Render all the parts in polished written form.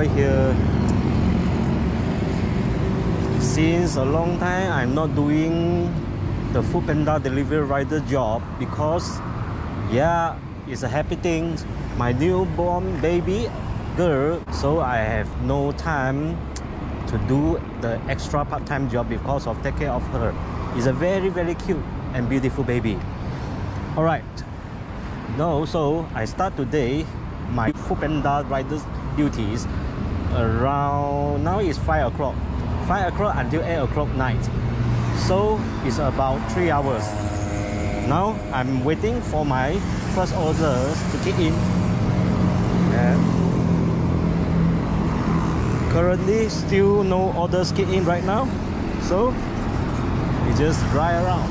enjoy here. Since a long time I'm not doing the foodpanda delivery rider job, because yeah, it's a happy thing, my newborn baby girl, so I have no time to do the extra part-time job because of take care of her. It's a very cute and beautiful baby. All right, no, so I start today my foodpanda rider's duties around, now it's 5 o'clock, 5 o'clock until 8 o'clock night, so it's about 3 hours. Now I'm waiting for my first orders to kick in, and currently still no orders kick in right now, so we just drive around.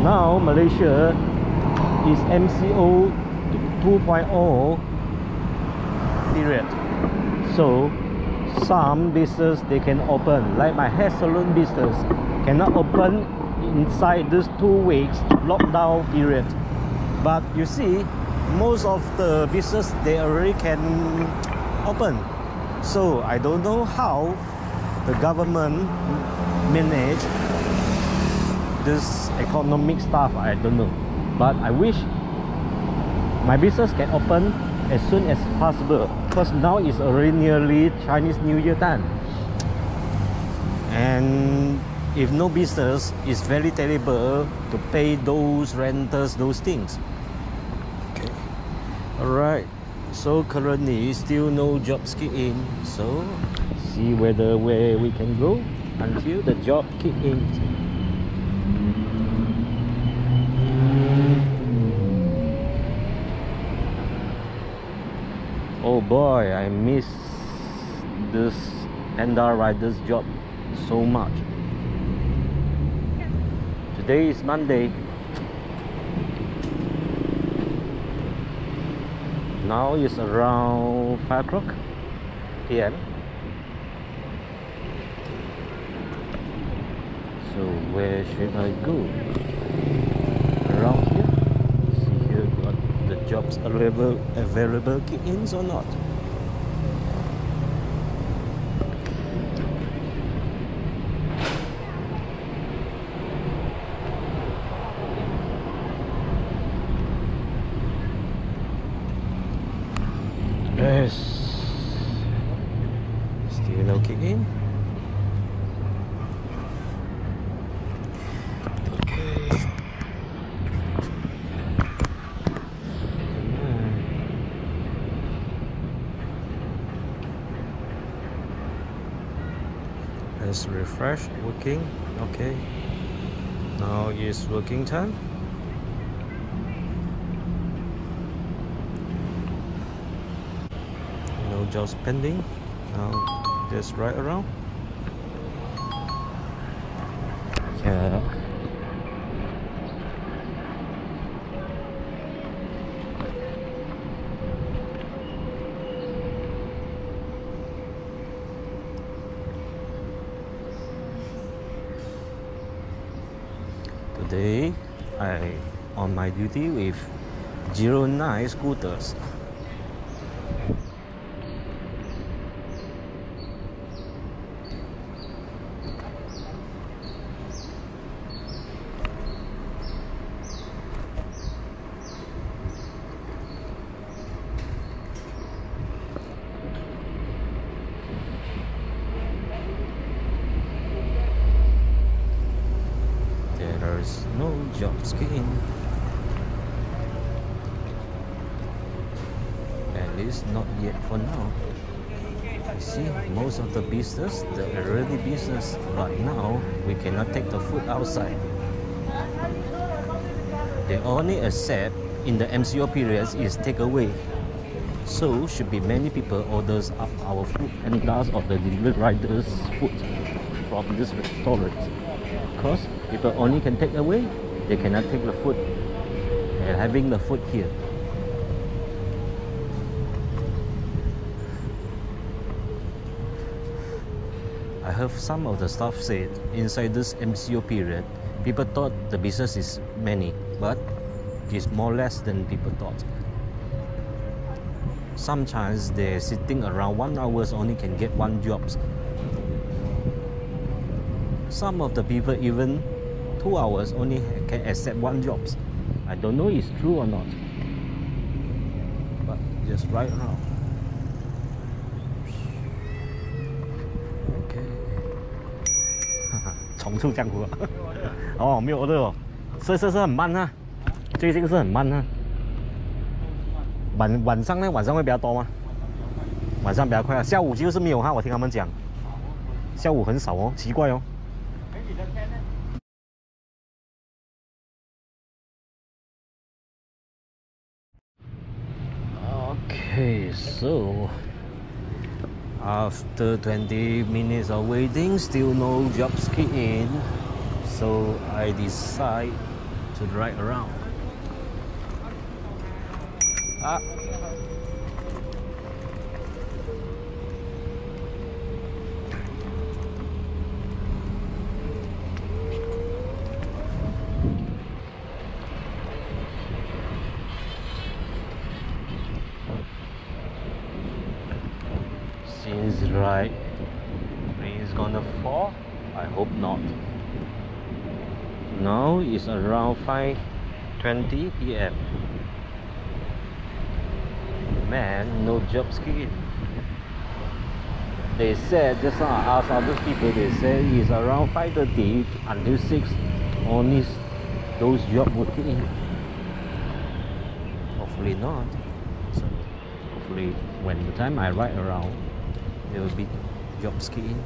Now Malaysia is MCO 2.0 period, so some business they can open, like my hair salon business cannot open inside this 2 weeks lockdown period. But you see most of the business they already can open, so I don't know how the government manage this economic stuff, I don't know. But I wish my business can open as soon as possible, because now it's already nearly Chinese New Year time, and if no business, it's very terrible to pay those renters, those things. Okay. Alright, so currently still no jobs kick in, so see whether where we can go until the job kick in. Oh boy, I miss this panda rider's job so much. Today is Monday. Now it's around 5 o'clock p.m. So where should I go? Around here? Jobs available kick-ins or not. Yes, still no kick-in. Let's refresh. Working. Okay, now is working time. No jobs pending. Now just right around. Yeah, today I on my duty with Zero 9 scooters. There's no jobs in. At least not yet for now. You see, most of the business, the already business, but now we cannot take the food outside. They only accept in the MCO periods is takeaway. So should be many people orders up our food and thus of the delivery riders food from this restaurant. Because people only can take away, they cannot take the food. They're having the food here. I heard some of the staff said inside this MCO period, People thought the business is many, but it's more less than people thought. Sometimes they're sitting around 1 hours only can get one job. Some of the people even 2 hours only can accept one job. I don't know if it's true or not, but just right now. Okay. 重出江湖啊！哦，没有的哦，是很慢啊，最近是很慢啊。晚上呢？晚上会比较多吗？晚上比较快啊，下午就是没有哈，我听他们讲，下午很少哦，奇怪哦。 Okay, so after 20 minutes of waiting, still no jobs kick in, so I decide to drive around. Ah. Seems right. Rain is gonna fall? I hope not. Now it's around 5:20 p.m. Man, no jobs kicking. They said, just now I asked other people, they said it's around 5:30 until 6. Only those jobs would kick in. Hopefully not. So, hopefully when the time I ride around, there will be jobs kicking in.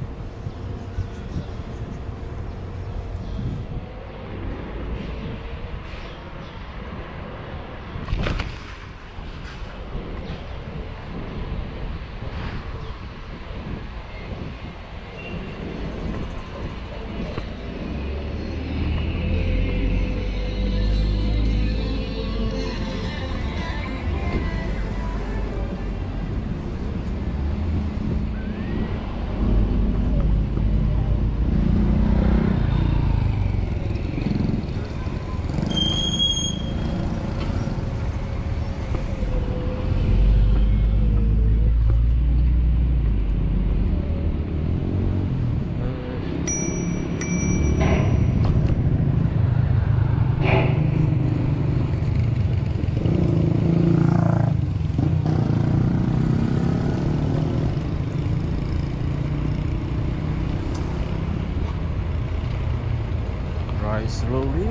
Slowly.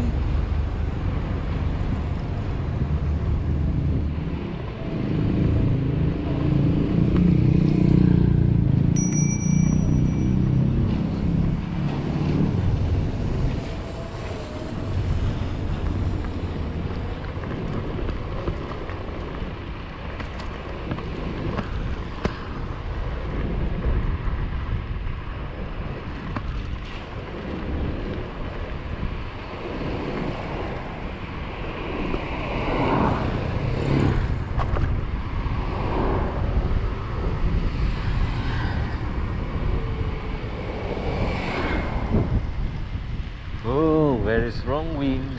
There is wrong wind.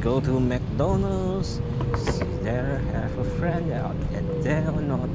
Go to McDonald's, see there, have a friend out at there or not.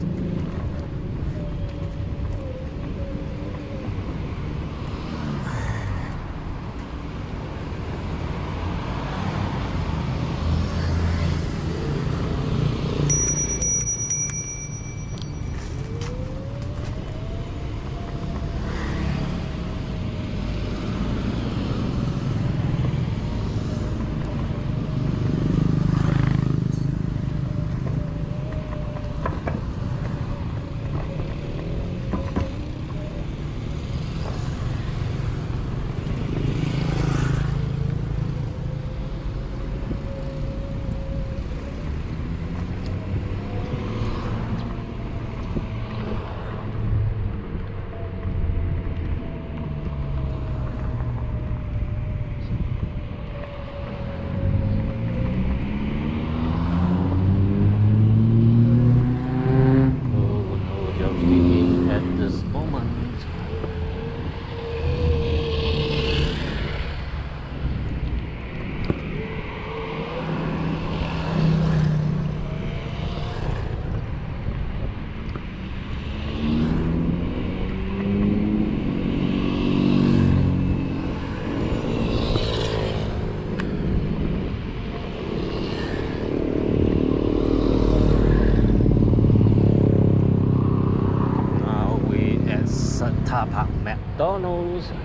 car park, McDonald's.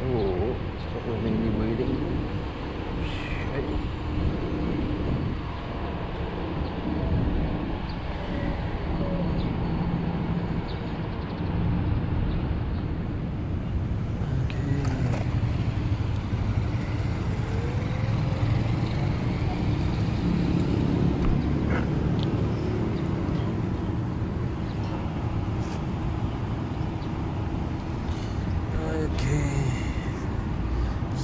Oh, it's probably waiting. Shit.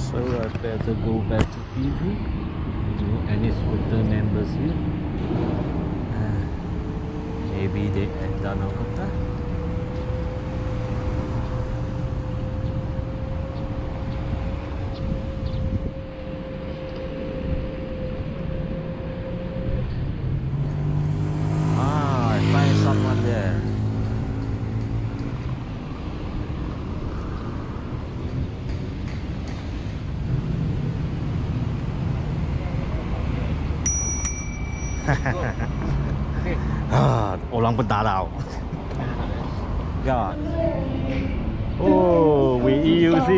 So I better go back to PV. And it's with the members here. Maybe they end down our contact. Ah, I find someone there. Ah, orang pentarau. God. Oh, we EUC.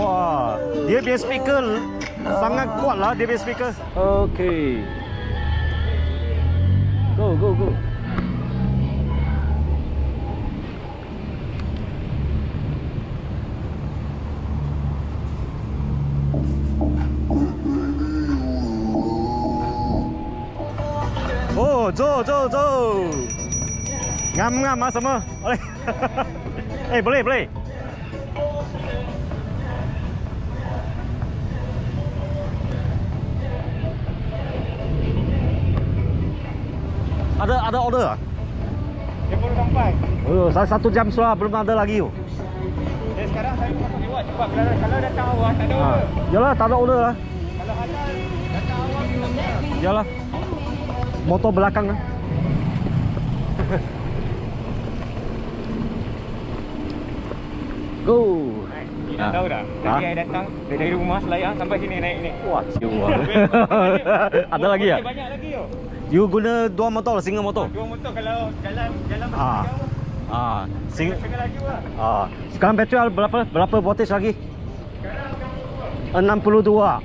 Wah, dia punya speaker sangat kuat lah, dia punya speaker. Okay. Go, go, go. Oh, jauh, jauh, jauh. Ngam-ngam lah semua. Boleh. Eh, boleh, boleh. Ada order lah? Dia baru sampai. Oh, saya 1 jam sudah belum ada lagi. Dan sekarang saya masuk lewat. Sebab kalau datang awal, tak ada order. Yalah, tak ada order lah. Kalau ada, datang awal, tak ada order. Yalah. Motor belakang lah. Go. Ni dah tahu dah. Tadi saya datang dari rumah Selayang sampai sini naik ni. Wah, siwa. Ada lagi ya? Banyak lagi yo. You guna 2 motor, single motor? 2 motor kalau jalan macam jauh. Ah, single laju lah. Ah, sekarang petrol berapa voltage lagi? Sekarang 62.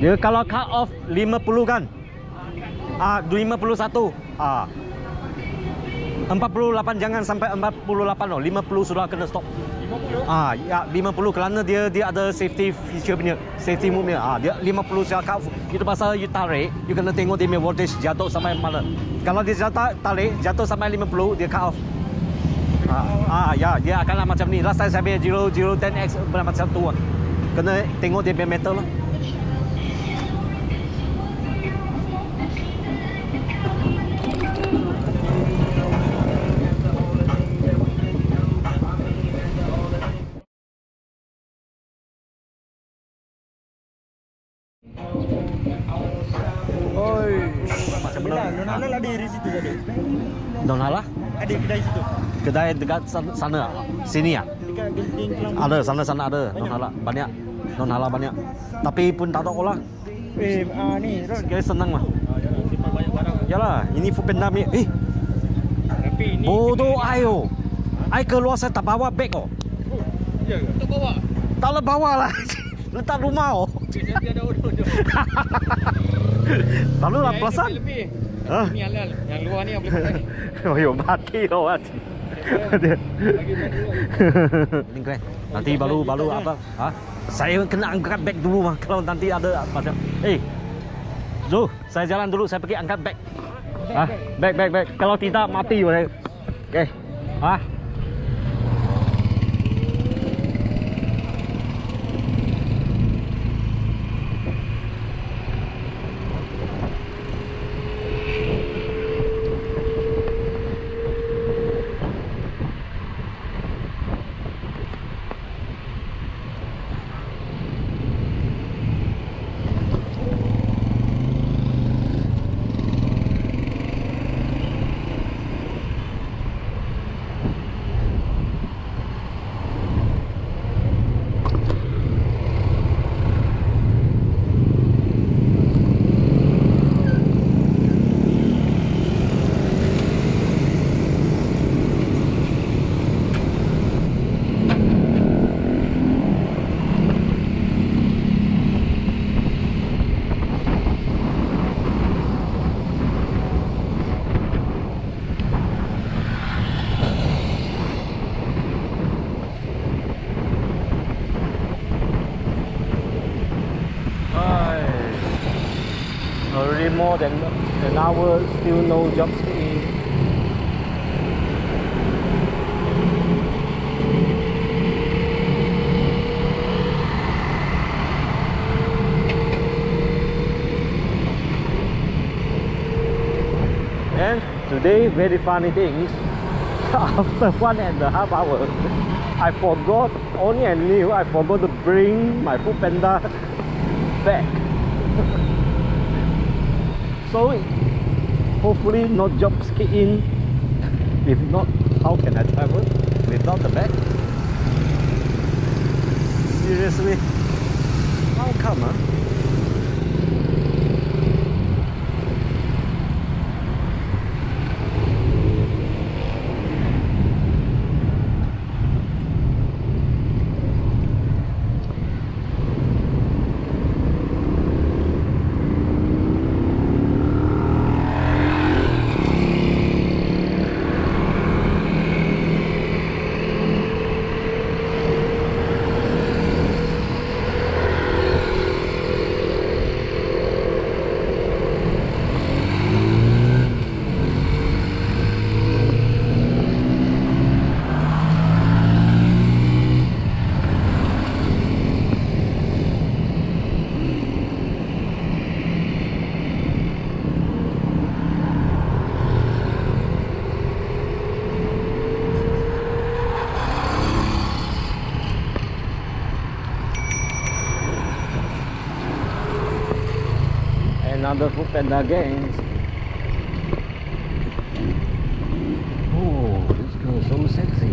Dia kalau cut off 50 kan? Ah, 51. Ah. 48 jangan sampai 48 oh. 50 sudah kena stop. 50? Ah, ya 50 kerana dia ada safety feature punya. Safety mode punya. Ah, dia 50 sudah cut off. Itu pasal you tarik, you kena tengok dia punya voltage jatuh sampai mana. Kalau dia tarik jatuh sampai 50, dia cut off. Ah, ya, dia akanlah macam ni. Last time saya punya Zero 10X berapa macam tu. Kena tengok dia punya meter lah. Donala ada di situ tadi. Donala? Ada kedai situ. Kedai dekat sana. Sini ya? Ada, sana-sana ada. Donala banyak. Donala banyak. Tapi pun tak tahu lah. Ni sekali senang lah. Yalah, ini food panda ni. Eh. Bodoh ayo. Ai keluar saya tak bawa beg oh. Ya ke? Tak bawa. Tak le bawa lah. Letak rumah oh. Dia ada odor-odor. Lalu lah perasan. Hah? Ini halal. Yang luar ni yang boleh pakai. Oh, yo mati oh mati. Lingkran. Nanti baru apa? Ha? Saya kena angkat beg dulu mah kalau nanti ada macam. Eh. Zul, saya jalan dulu, saya pergi angkat beg. Ha? Beg. Kalau tidak mati boleh. Okey. Ha? Already more than an hour, still no jobs in. And today, very funny things. After 1.5 hours, I forgot, only I knew, I forgot to bring my food panda back. So hopefully no jobs kick in. If not, how can I travel without the bag? Seriously, how come? Another food panda gangs. Oh, this girl is so sexy,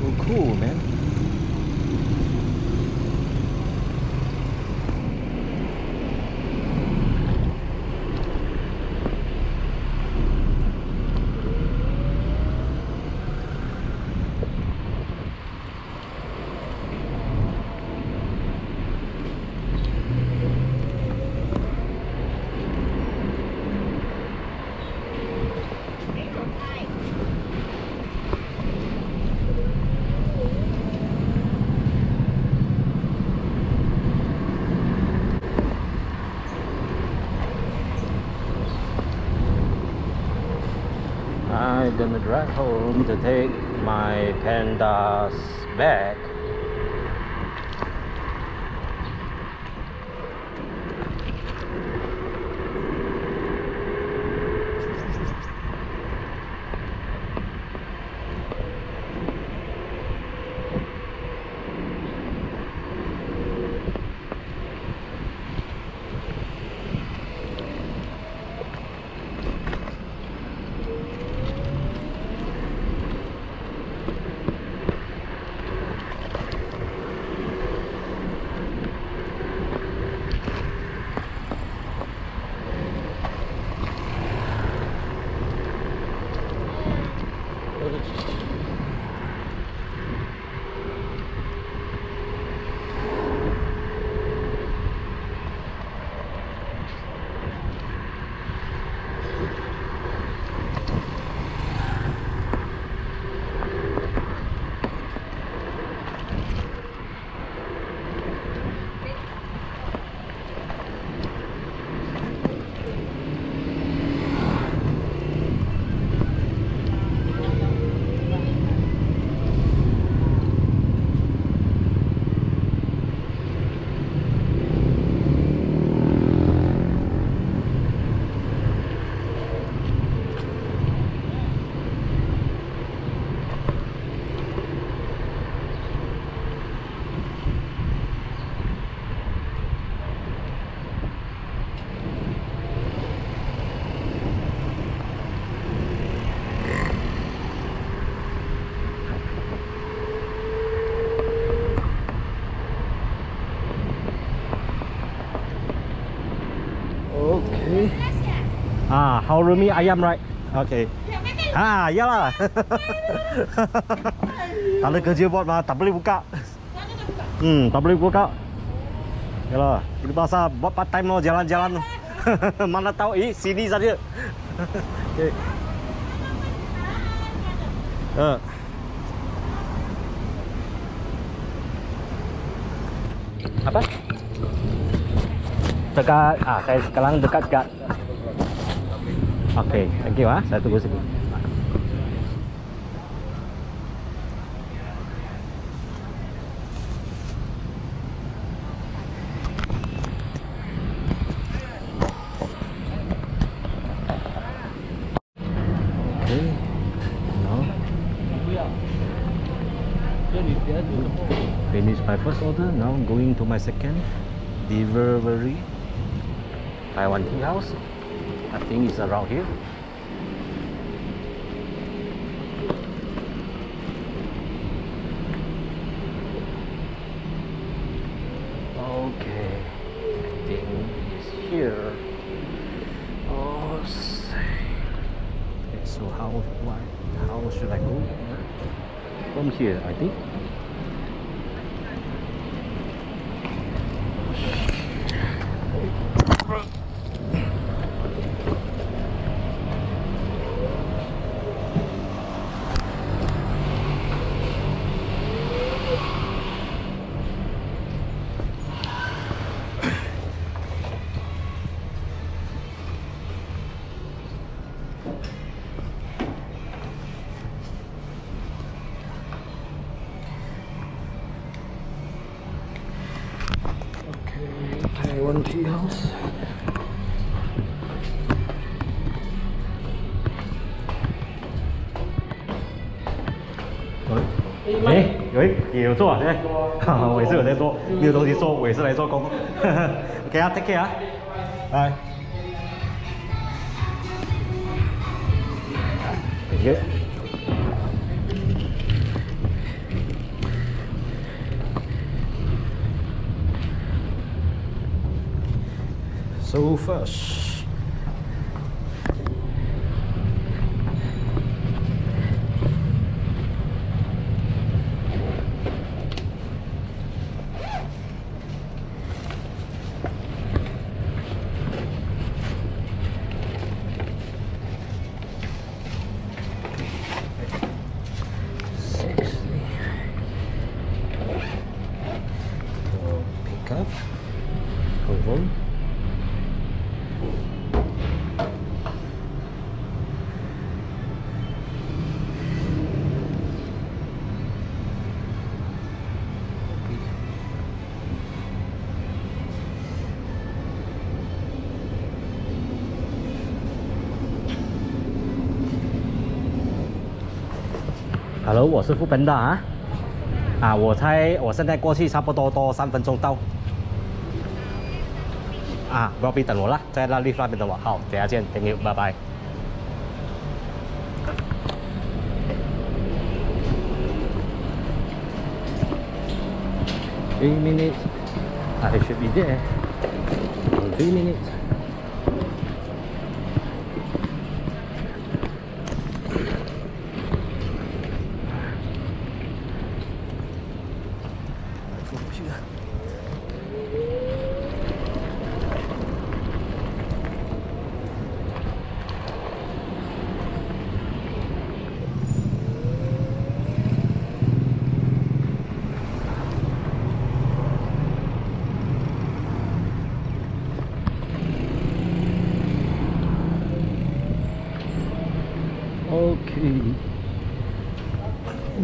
so cool, man. I'm gonna drive home to take my pandas back. How rumi ayam, right? Okay. Ah, iyalah. Tak ada kerja buat mah, tak boleh buka. Tak boleh buka. Yalah, kita pasal buat part time lo, jalan-jalan. Mana tahu sini saja. Okay. Apa? dekat, saya sekarang dekat kat. Okey, thank you saya tunggu sini. My first order, now I'm going to my second delivery. Taiwan Tea House, I think it's around here. Okay, I think it's here. Oh, okay, so how should I go? From here, I think. Tea House.哎，有做对，我也是有在做，没有东西做，我也是来做工。OK 啊 ，Take care 啊，来。耶。So first, pick up, go home. Hello， 我是副班长啊！我猜我现在过去差不多多3分钟到。Robbie 等我啦，在那 lift 那边等我。好，等下见 ，thank you， 拜拜。3 minutes， I should be there. 3 minutes.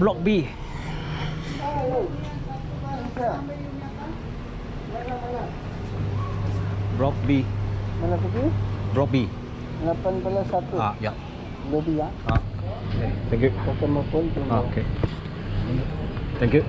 Block B. Block B. Mana pergi? Block B. 18-1. Ya. Lobby ya. Okay. Thank you. Okay. Thank you.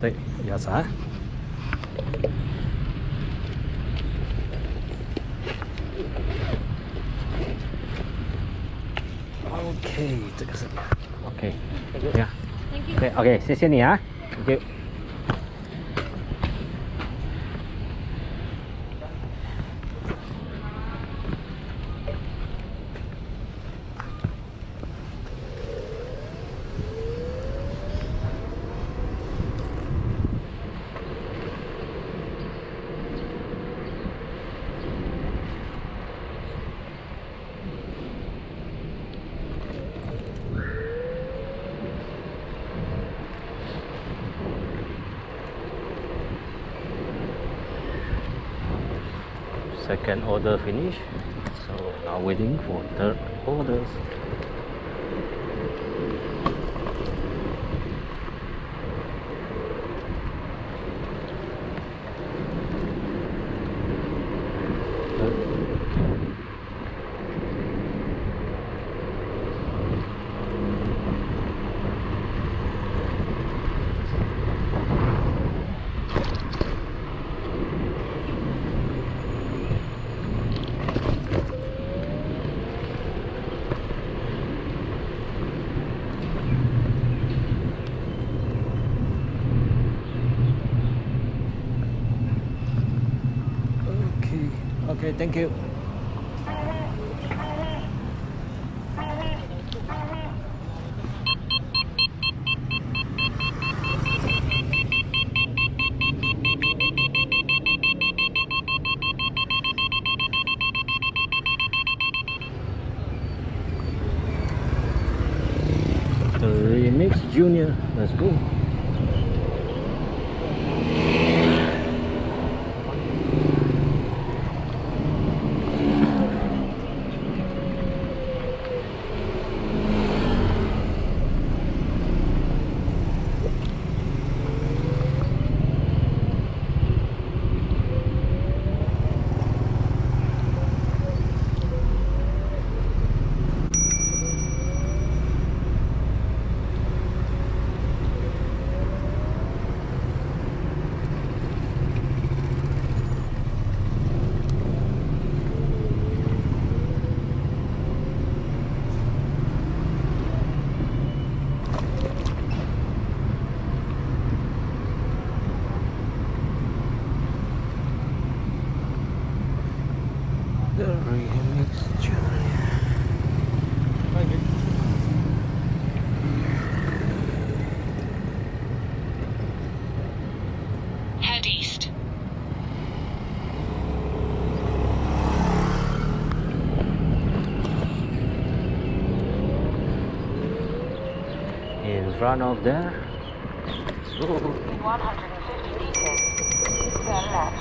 Đấy, giá giá OK， 这个是 OK， 对呀 ，OK， 谢谢你啊 ，OK。Second order finished, so now waiting for third orders. Okay, thank you. The Remix Junior, let's go. Run off there. So, 150 meters. Turn left.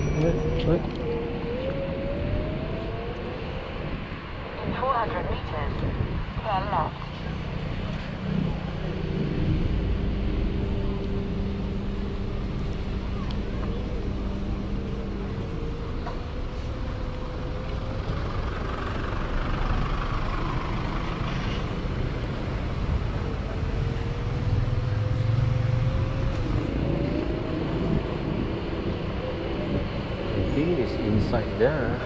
Turn left. Wait. 400 meters. Turn left. Is inside there.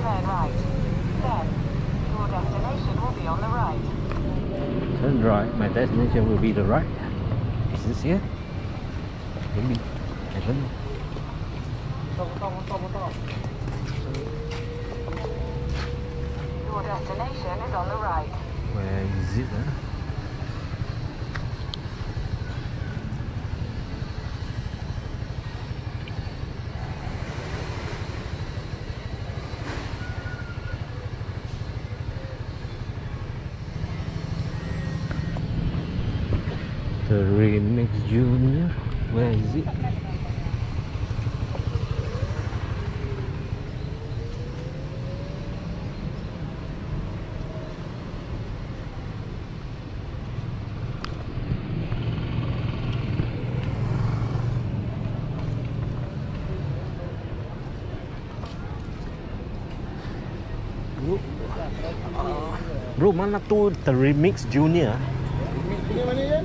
Turn right. Then your destination will be on the right. Turn right. My destination will be the right. Is this here? Maybe. I don't know. Your destination is on the right. Where is it? Huh? The Remix Junior, where is it? Bro, mana tu The Remix Junior? Remix Junior mana ya?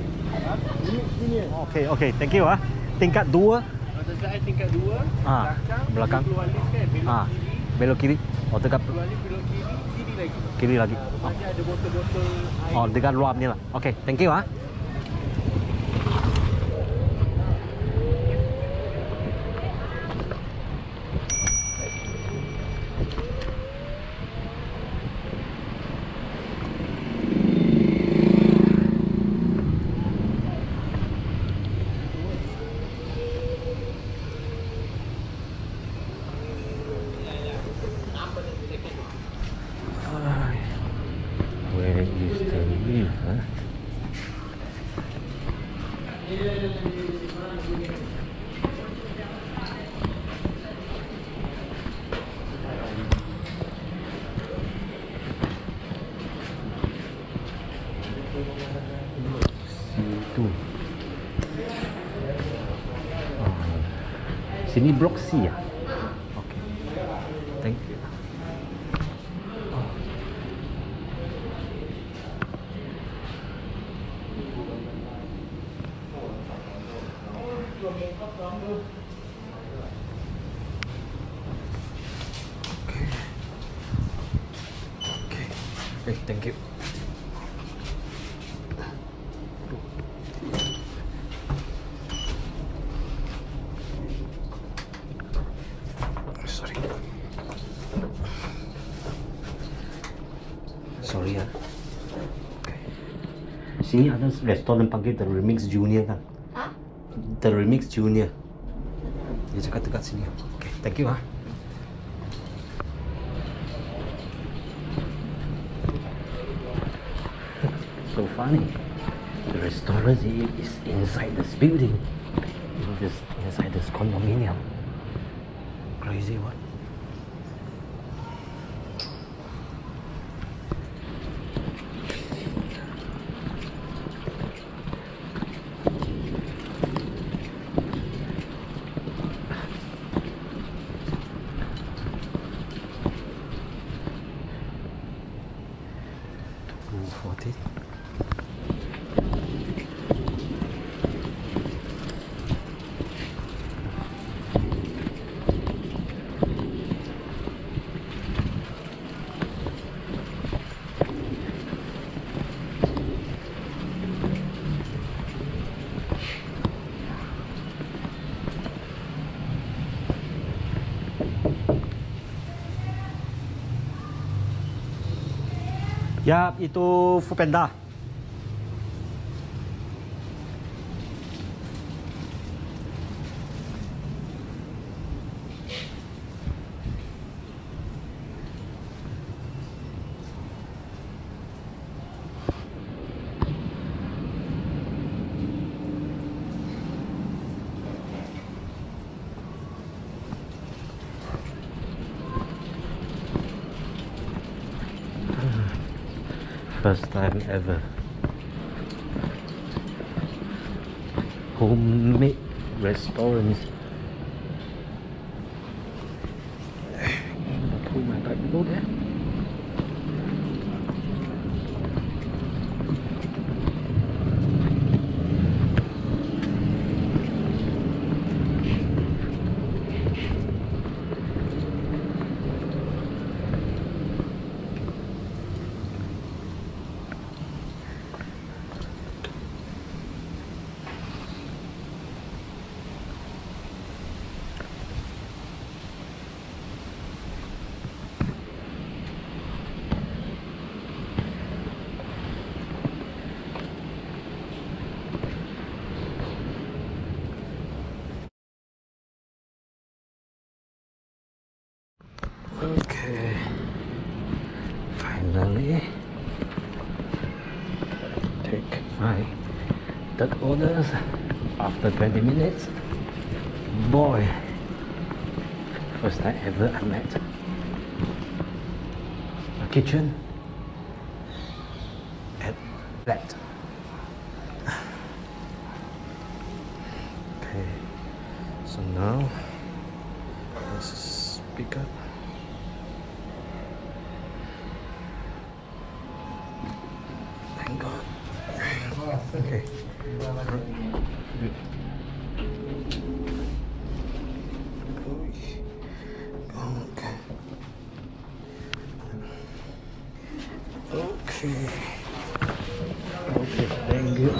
Remix Junior. Okey, okey. Thank you ah. Tingkat 2. Saya tingkat 2. Ah, belakang. Ah, belok kiri. Oh, dekat belok kiri, kiri lagi. Kiri lagi. Oh, ada botol-botol air. Oh, dekat luar ni lah. Okey, thank you ah. Sini blok C ya. Oke. Thank you. Oke. Oke. Oke, thank you. Sorry ya. Okay. Sini ada restoran panggil The Remix Junior kan? Hah? The Remix Junior. Dia cakap dekat sini. Okay, thank you ah. So funny. The restaurant is inside this building. This inside this condominium. Crazy what? Ya, itu Foodpanda. First time ever. Homemade restaurants. I'm gonna pull my bike to go there. Okay, finally take my third orders after 20 minutes. Boy, first time ever I'm at a kitchen at that. Okay, so now let's pick up. Okay. Good. Okay. Okay. Okay, thank you.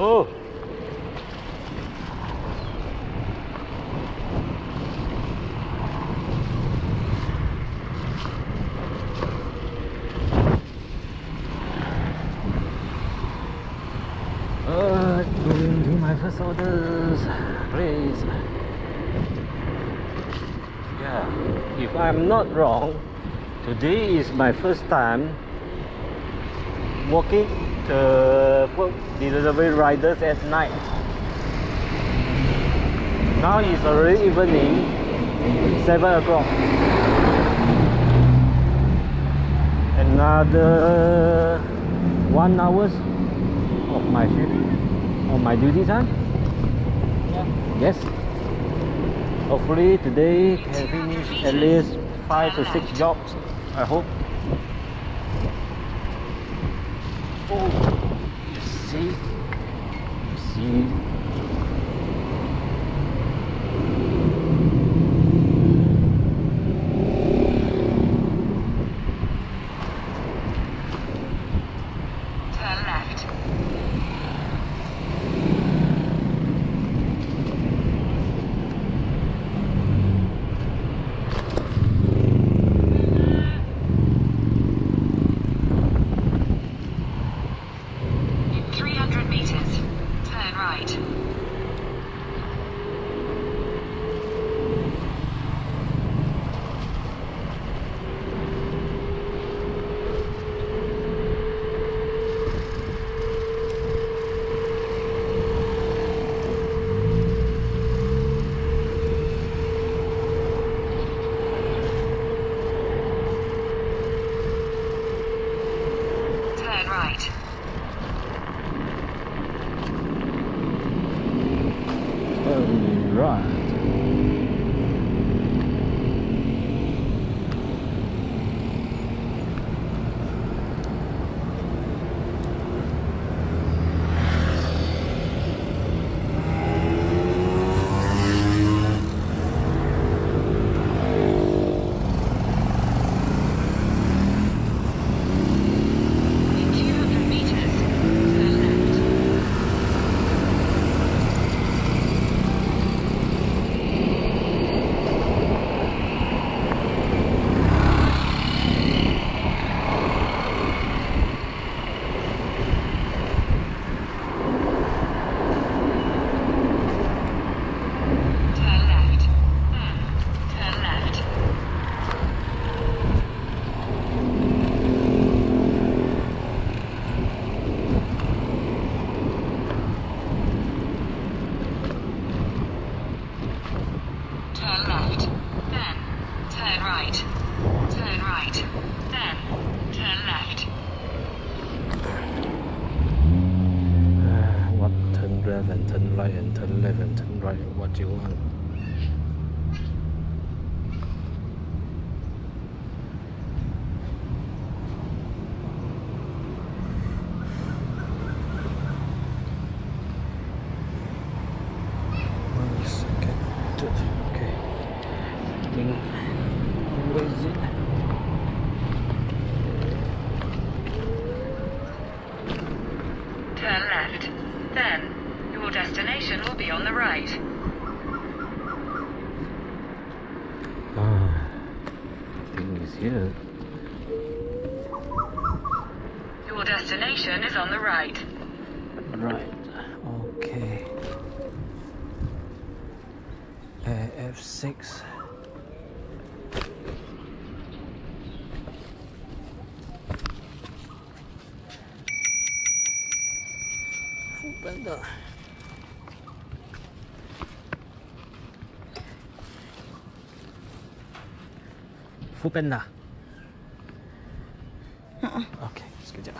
Oh! Going to my first orders, please. Yeah, if I'm not wrong, today is my first time walking for delivery riders at night. Now it's already evening, 7 o'clock. Another 1 hour of my shift, of my duty time. Yeah. Yes. Hopefully today can finish at least 5 to 6 jobs. I hope. building. Where is it? Turn left. Then, your destination will be on the right. Ah, the thing is here. Your destination is on the right. Right. Okay. F6. Foodpanda. Foodpanda. Okay, sekejap.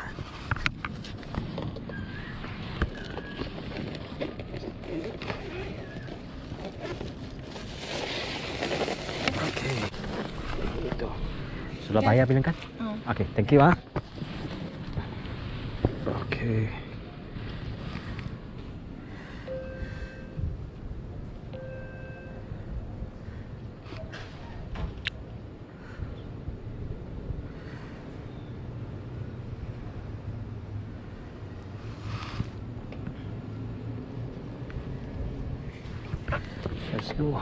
Sudah bayar bilang kan? Okey, thank you ah. Okey. Let's go.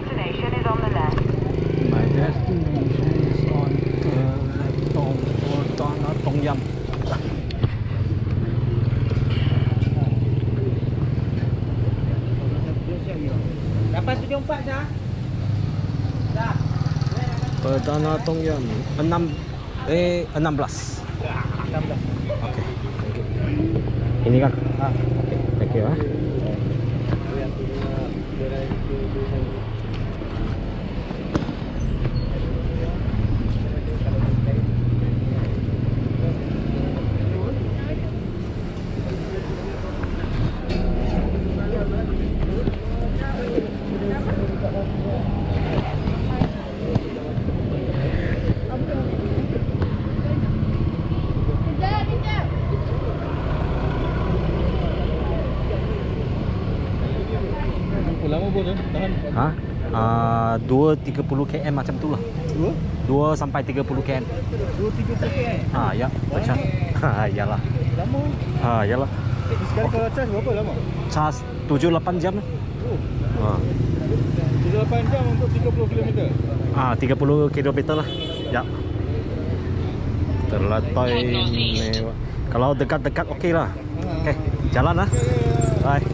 destination is on the left. My destination is on Tom Yum. Dapat 74 dah. Dah. Perdana Tom Yum 16. Okey. Ini kan. Ha. Okey. Thank you ah. Ha? 2-30 km macam tu lah. 2 sampai 30 km. 2-30 km. Ha ya, macam. Ha iyalah. Lama. Ha iyalah. Sekali kalau charge berapa lama? Charge 7-8 jam lah. Oh. Ha. 7-8 jam untuk 30 km. Ah, 30 km lah. Ya. Terletak mewah. Kalau dekat-dekat okey lah. Okey, jalan lah. Bye. Right.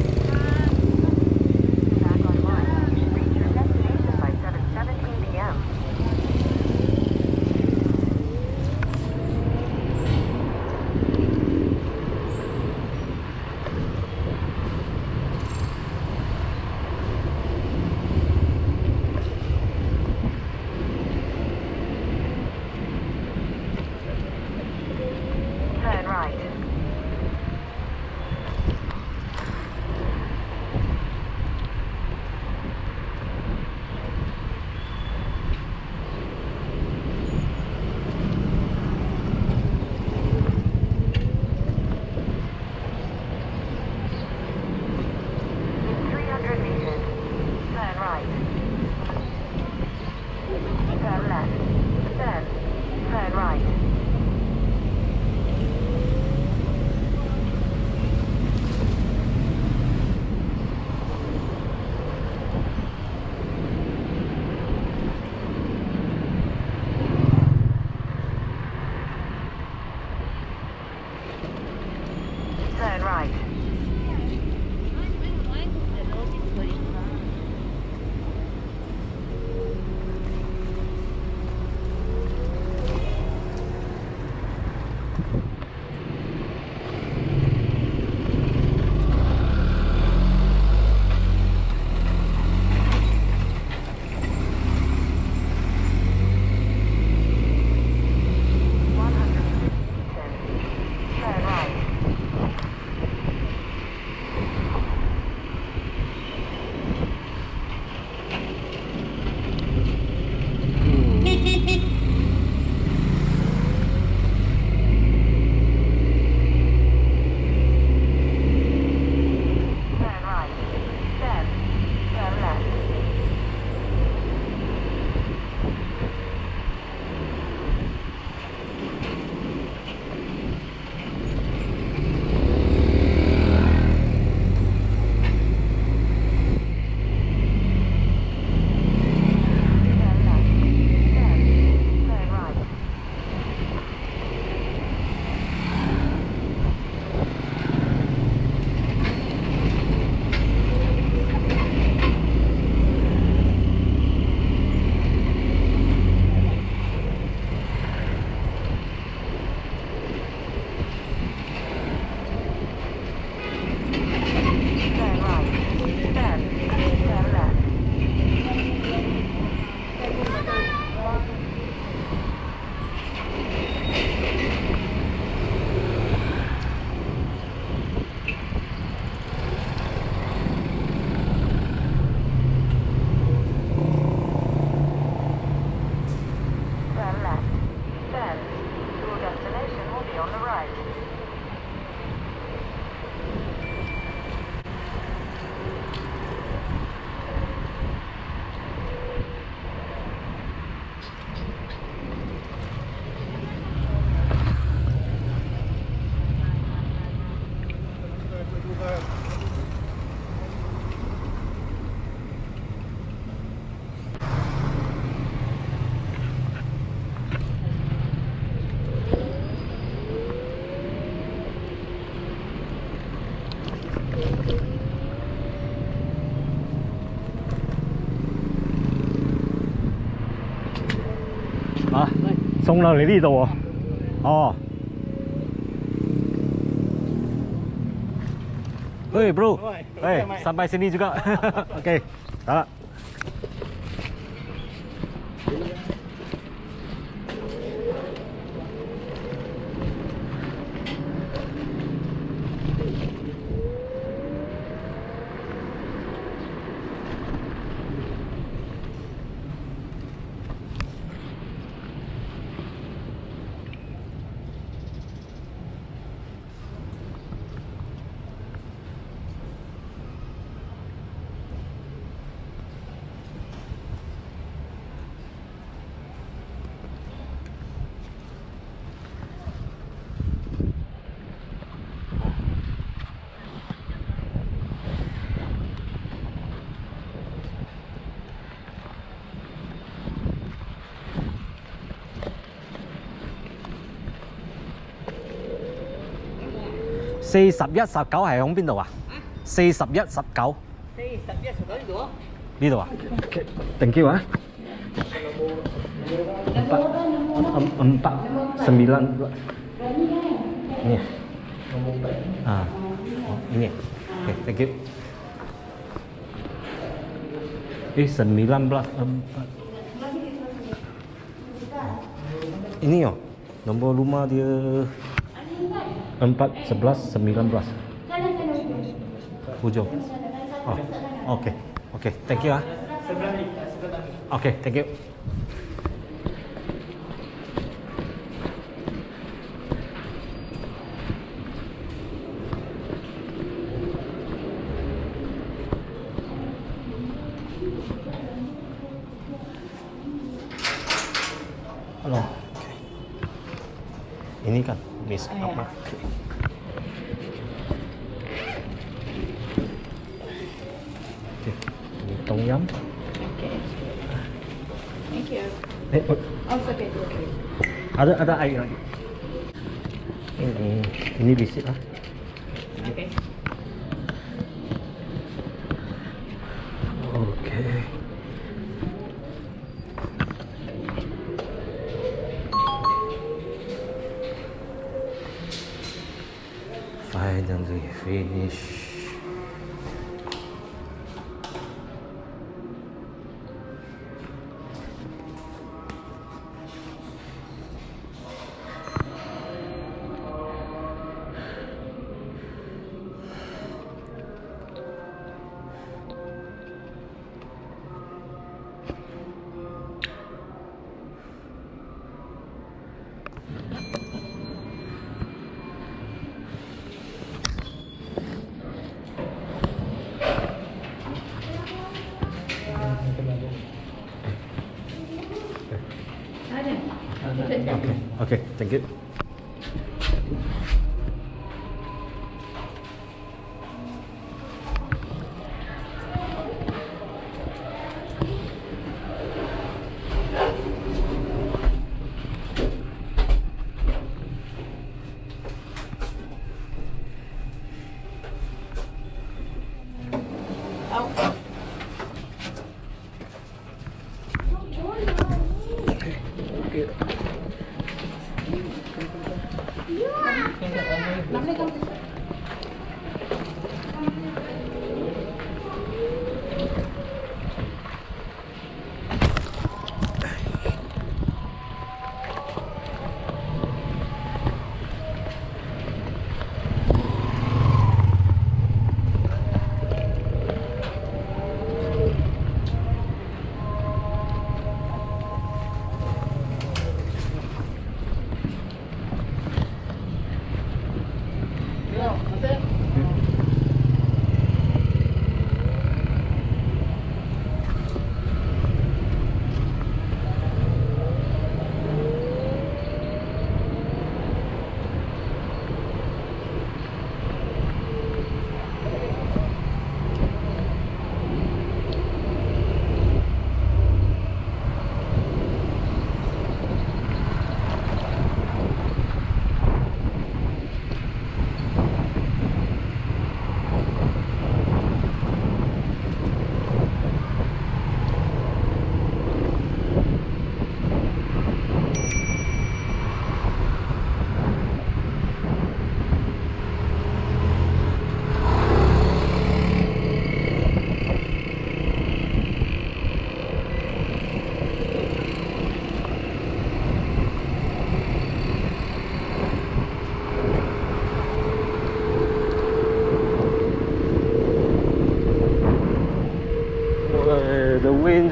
送落嚟呢度啊！哦，喂 ，bro， 喂，sampai sini juga， oke， 得啦。41、19係響邊度啊？41、19。41、19呢度啊？呢度啊？定機話？449. Ini. Ah, ini. Oke, thank you. 19 4. Ini yo, nomor rumah dia. 4, 11, 19. Hujung. Oh, oke, thank you ah. Oke, thank you. Halo. Okay. Ini kan. Miss apa? Tom yum. Okay. Thank you. Okay. Ada air lagi. Ini bisik lah. Okay. Finally finish. Okay, thank you.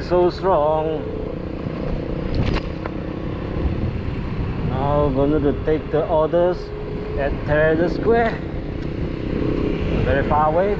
so strong. Now going to take the orders at Terrace Square. Very far away.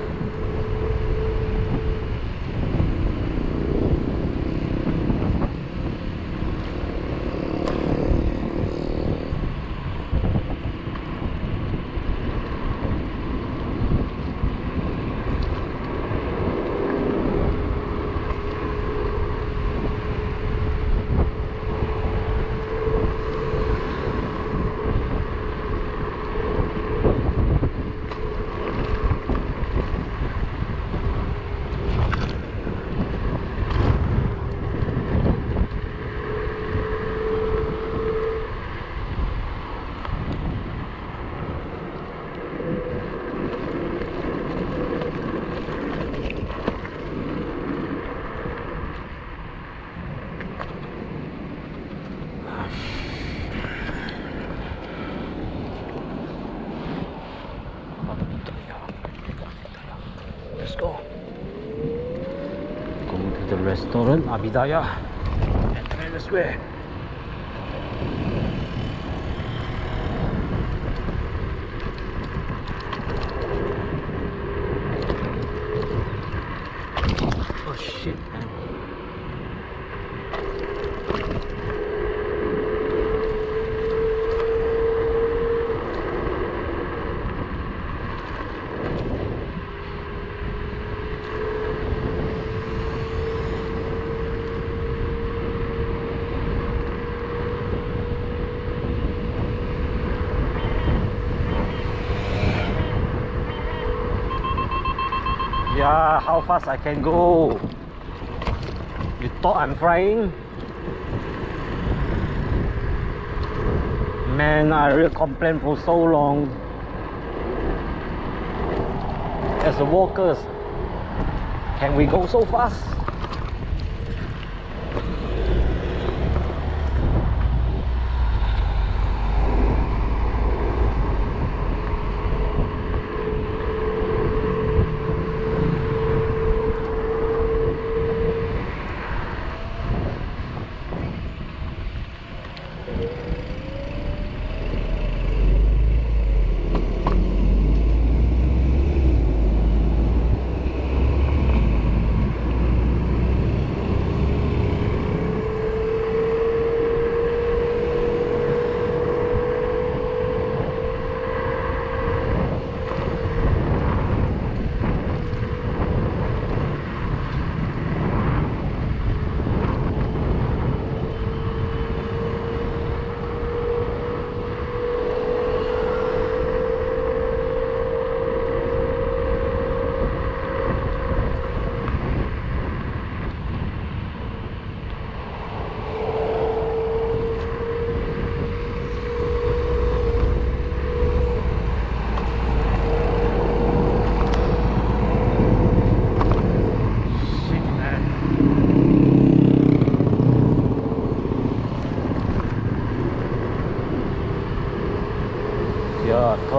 Restaurant Abidaya at Traders Way. Oh shit, man. Yeah, how fast I can go. You thought I'm flying? Man, I really complained for so long. As the walkers, can we go so fast?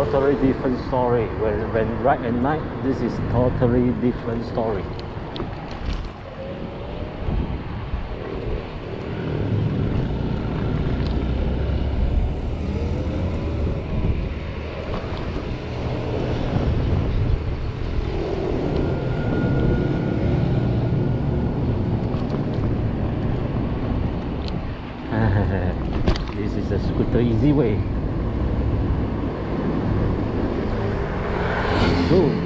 Totally different story. When right at night, this is totally different story. This is a scooter easy way. Ooh.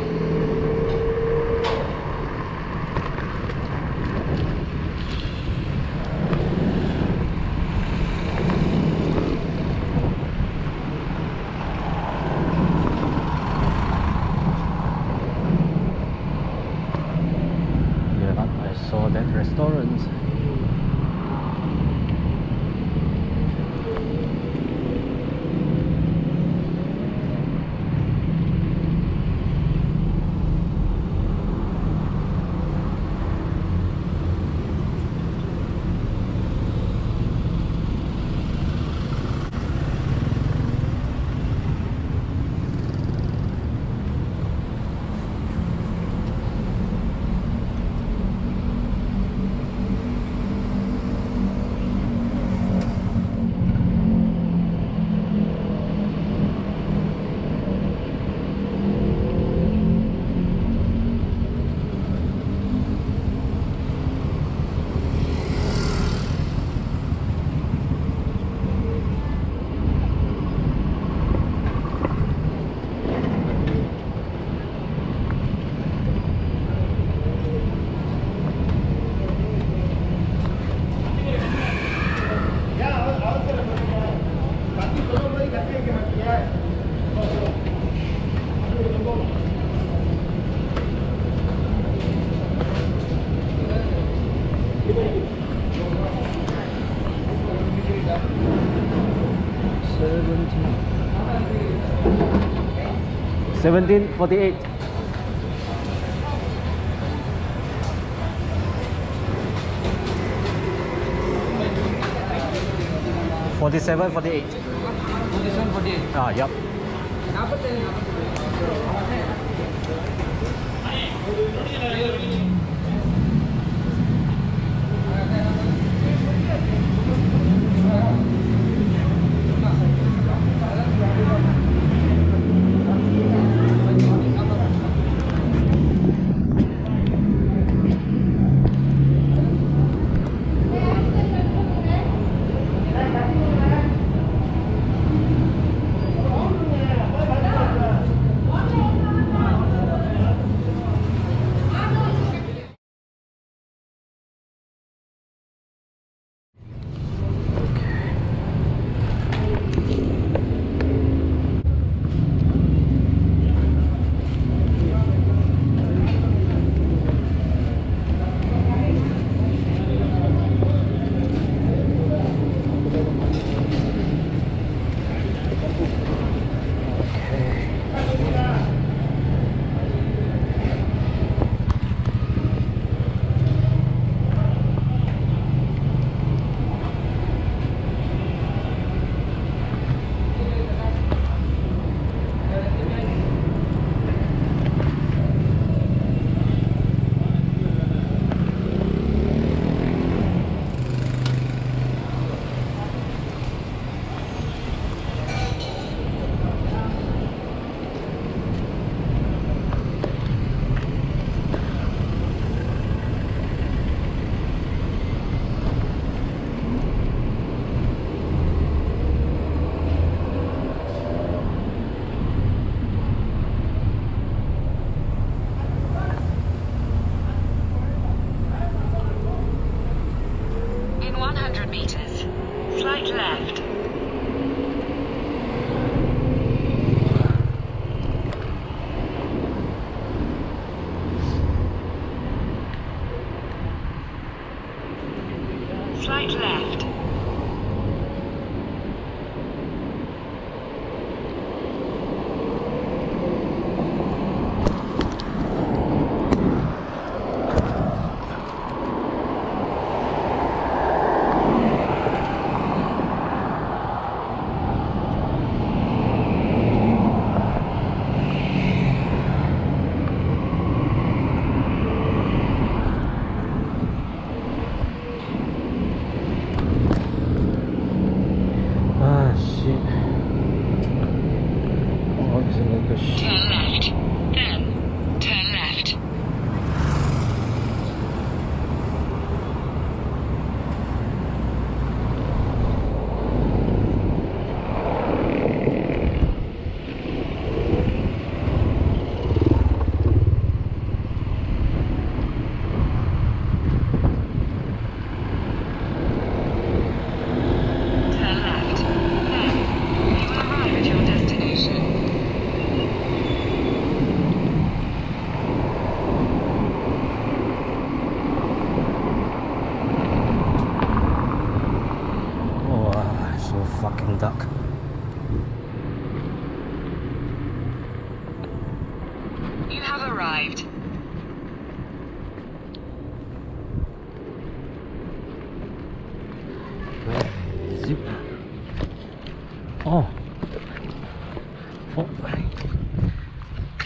1748. $47.48. $47.48. Ah, yep.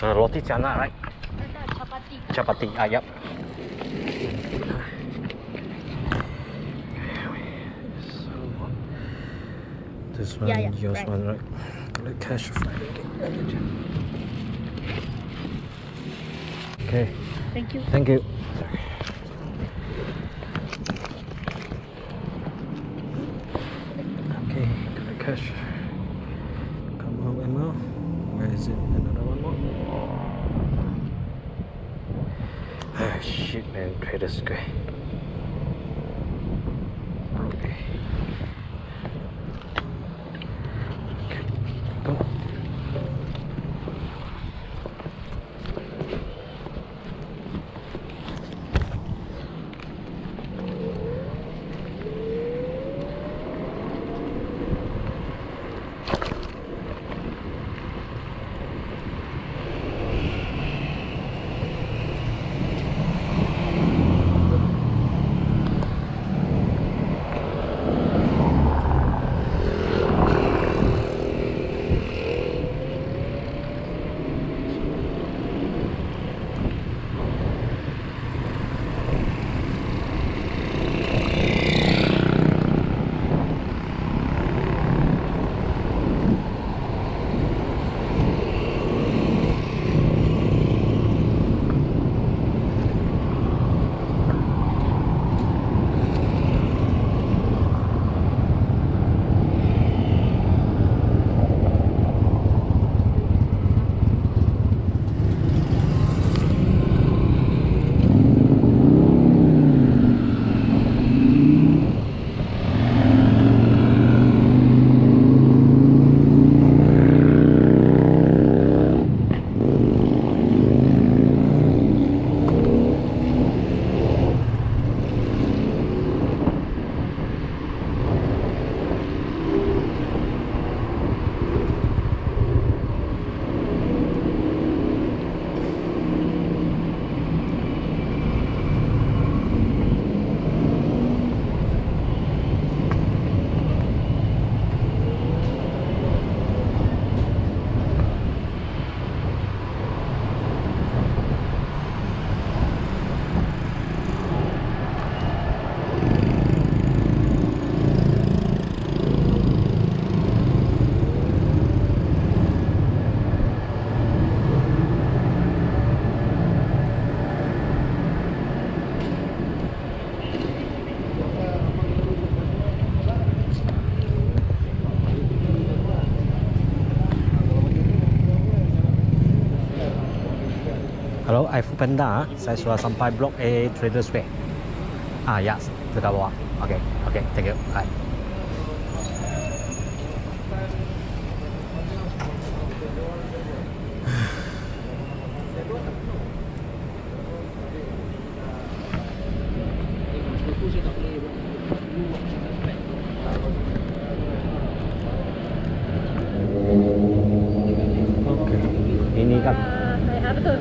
Oh, roti chana, right? Chapati, ayam. So, this one, yeah, yours, right. One, right? Like cash Friday. Okay. Thank you. Okay, got a cash. Shit, man, Traders Square. Okay. Go. Foodpanda, saya sudah sampai Blok A Traders Way. Ah ya, dekat bawah. Oke, oke, thank you. Bye.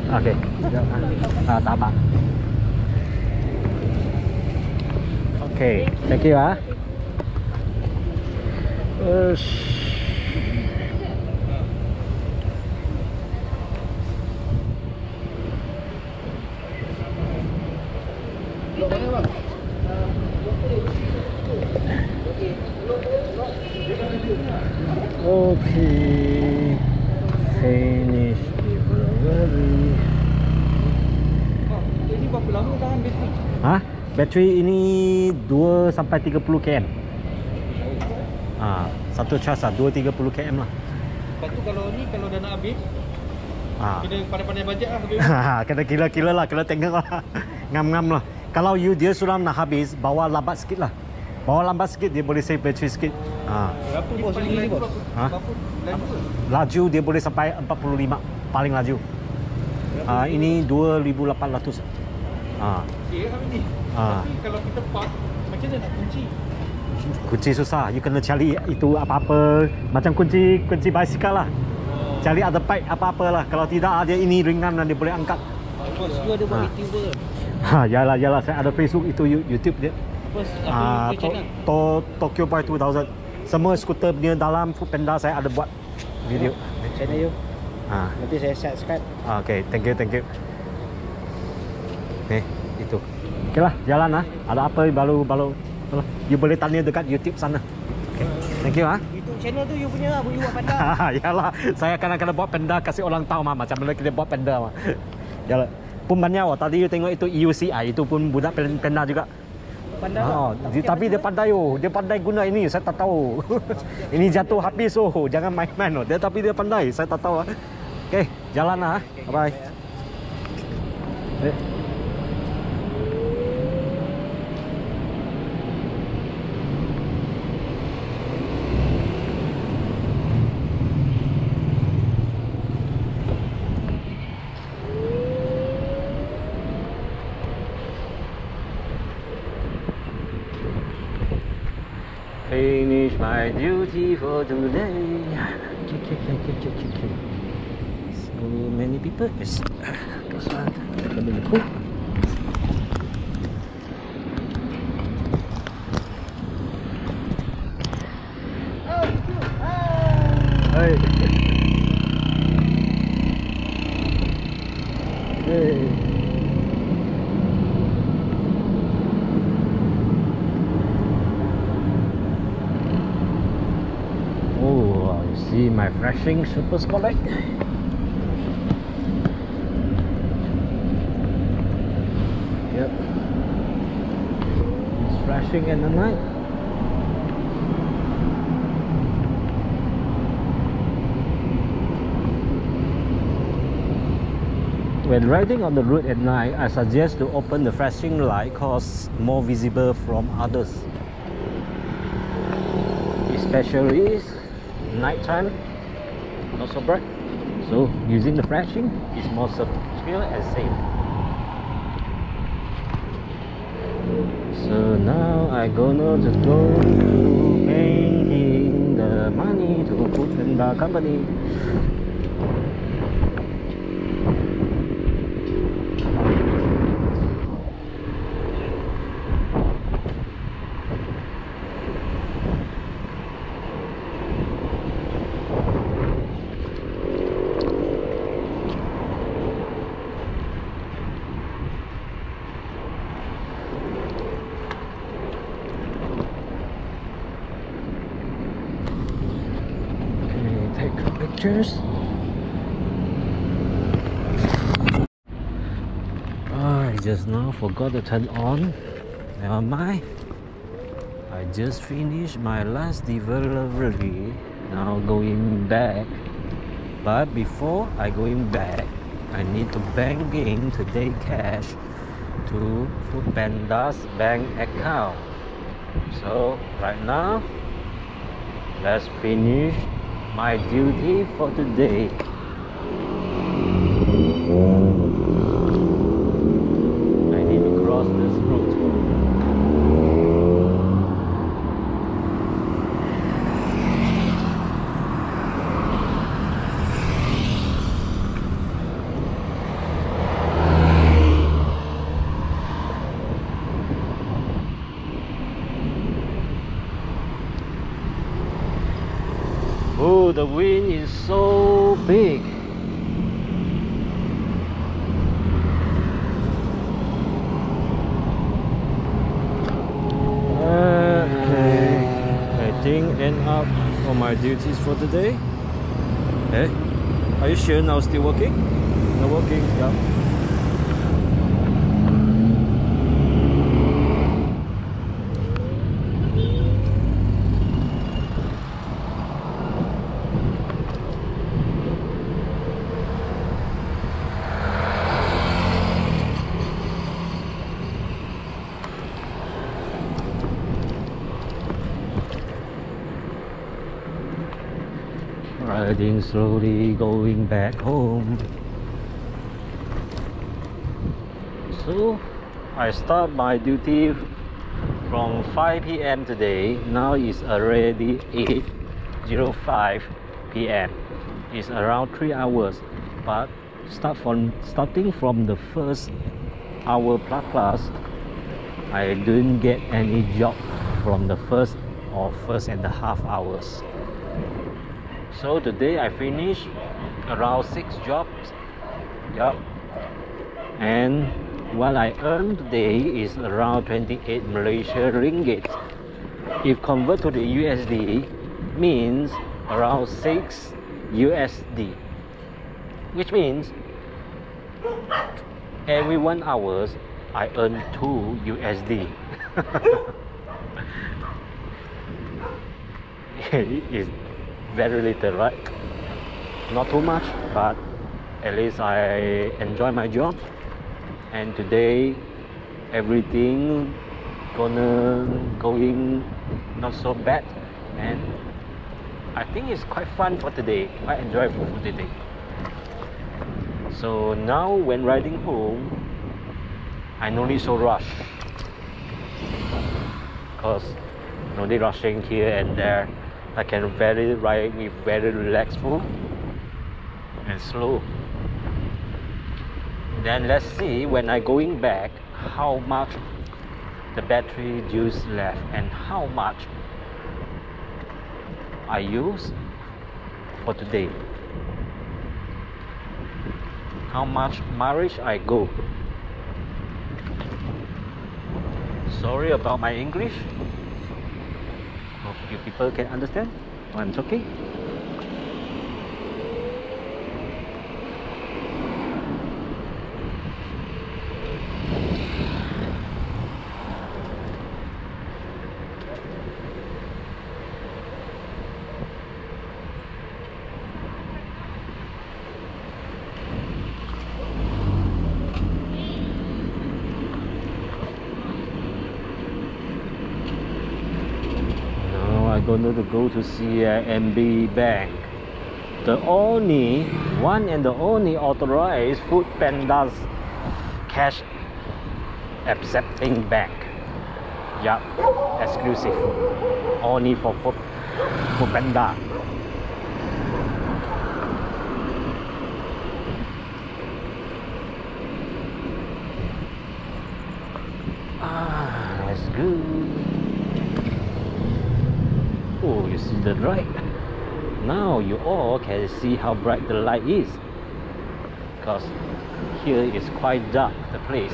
Oke, tak apa. Oke, thank you ya. Oke, finish di Broadway. Hah? Bateri ini 2 sampai 30 km. Ah, satu cas 2-30 km lah. Lepas tu kalau ni kalau dah nak habis. Ah. Kena pandai-pandai bajet lah habis. Kena kira-kira lah, kena tengok lah. Ngam-ngam lah. Kalau you dia suram nak habis, bawa lambat sikit lah. Bawa lambat sikit dia boleh save bateri sikit. Ah. Berapa bos ini bos? Hah? Laju dia boleh sampai 45 paling laju. Ah, ini 2800. Ah. Okay, ni. Ah. Tapi kalau kita park, macam mana nak kunci? Kunci susah. You kena cari itu apa-apa. Macam kunci basikal lah. Oh. Cari ada pipe apa-apa lah. Kalau tidak, ada ini ringan dan dia boleh angkat. Bos, you ada buat YouTuber ke? Yalah. Saya ada Facebook, itu YouTube dia. Bos, apa channel? Tokyo by 2000. Semua skuter punya dalam Foodpanda saya ada buat video. Channel you? Ah. Nanti saya subscribe. Okay, thank you. Nih, itu. Oke lah, jalan lah. Ada apa baru. You boleh tanya dekat YouTube sana. Okay. Thank you ah. YouTube channel tu you punya lah, you buat panda. Yalah, saya kadang-kadang buat panda kasih orang tahu mah macam mana kita buat panda mah. Yalah. Pembannya wah tadi you tengok itu EUC itu pun budak panda juga. Panda. Oh, tapi dia pandai oh. Dia pandai guna ini, saya tak tahu. Ini jatuh habis oh. Jangan main-main oh. Dia tapi dia pandai, saya tak tahu ah. Okey, jalan lah. Bye. Eh. Finish my duty for today. So many people. Yes. Hey. See my flashing super spotlight. Yep, it's flashing in the night. When riding on the road at night, I suggest to open the flashing light cause more visible from others, especially nighttime, not so bright, so using the flashing is more secure and safe. So now I gonna go to making the money to put in the company. Pictures. I just now forgot to turn on. Never mind. I just finished my last delivery. Now going back. But before I going back, I need to bank in today cash to Foodpanda's bank account. So right now, let's finish my duty for today. I need to cross this road. Oh, the wind is so big. Okay, I think end up on my duties for today. Hey, are you sure now still working? Not working, yeah. Riding slowly, going back home. So I start my duty from 5 PM today. Now it's already 8:05 PM. It's around 3 hours. But starting from the first hour plus, I didn't get any job from the first and a half hours. So today I finished around 6 jobs. Yep. And what I earned today is around 28 Malaysia ringgit. If convert to the USD, means around 6 USD. Which means every 1 hour I earn 2 USD. It's very little, right? Not too much, but at least I enjoy my job. And today everything going not so bad, and I think it's quite fun for today, quite enjoyable for today. So now when riding home, I no need so rush, because no need rushing here and there. I can ride with very relaxful and slow. Then let's see when I going back how much the battery juice left and how much I use for today. How much mileage I go. Sorry about my English. Hope you people can understand what I'm talking. Going to go to CIMB Bank, the only one and the only authorized Foodpanda's cash accepting bank. Yeah, exclusive, only for Foodpanda. Ah, that's good. Oh, you see the light? Now you all can see how bright the light is, because here is quite dark, the place.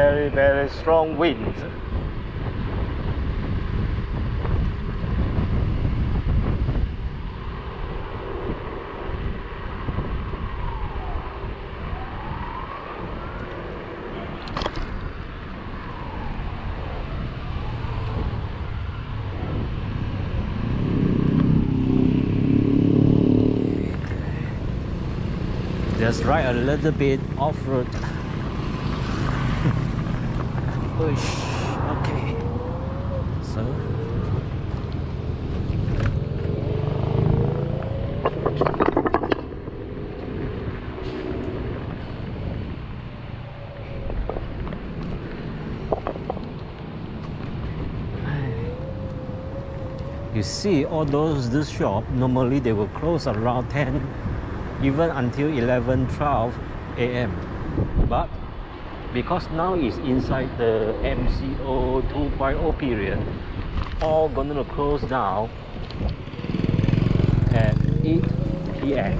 very, very strong winds. Just ride a little bit off-road. Push. Okay. So. You see all this shop, normally they will close around 10. Even until 11, 12 a.m. But because now it's inside the MCO 2.0 period, all gonna close down at 8 p.m.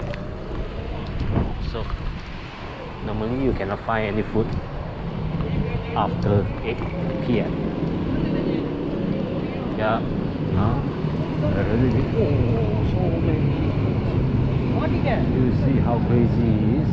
So normally you cannot find any food after 8 p.m. Yeah, now you see how crazy he is.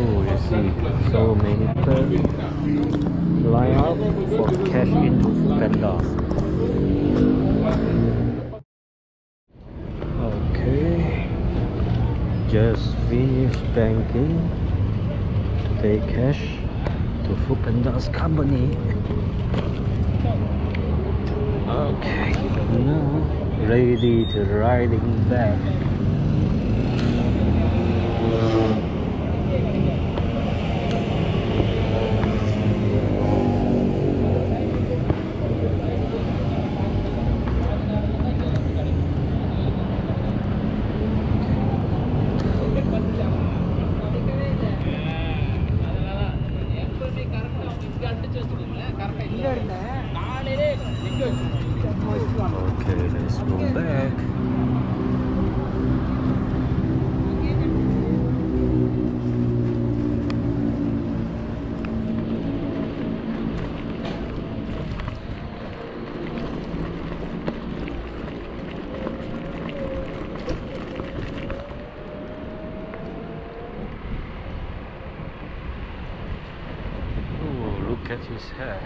Oh, you see so many people line up for cash in vendors. Okay, just finished banking, take cash to Foodpanda's company. Okay, now ready to riding back. Okay, let's go back. Oh, look at his hair.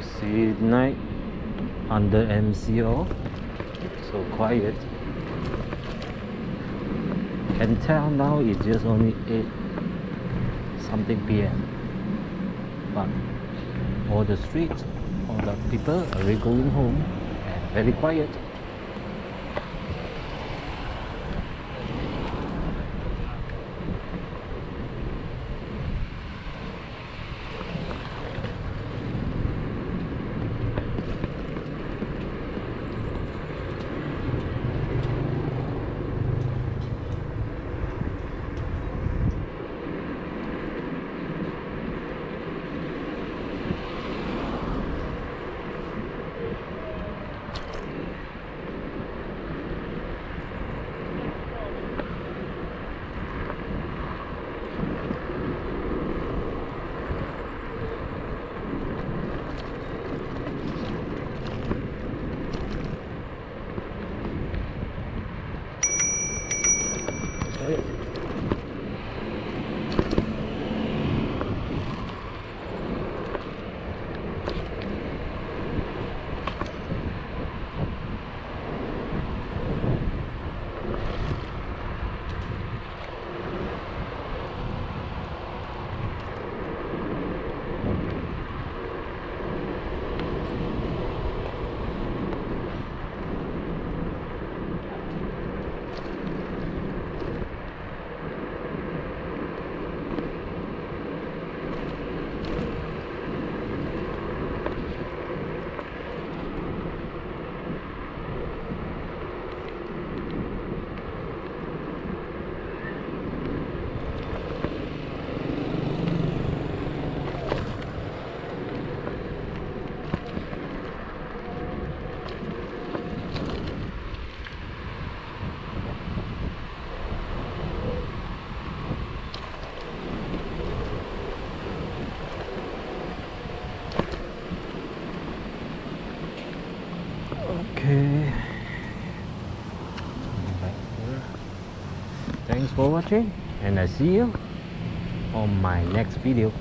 It's night under MCO, so quiet. Can tell now it's just only 8 something p.m. but all the streets, all the people are already going home and very quiet. Thanks for watching, and I see you on my next video.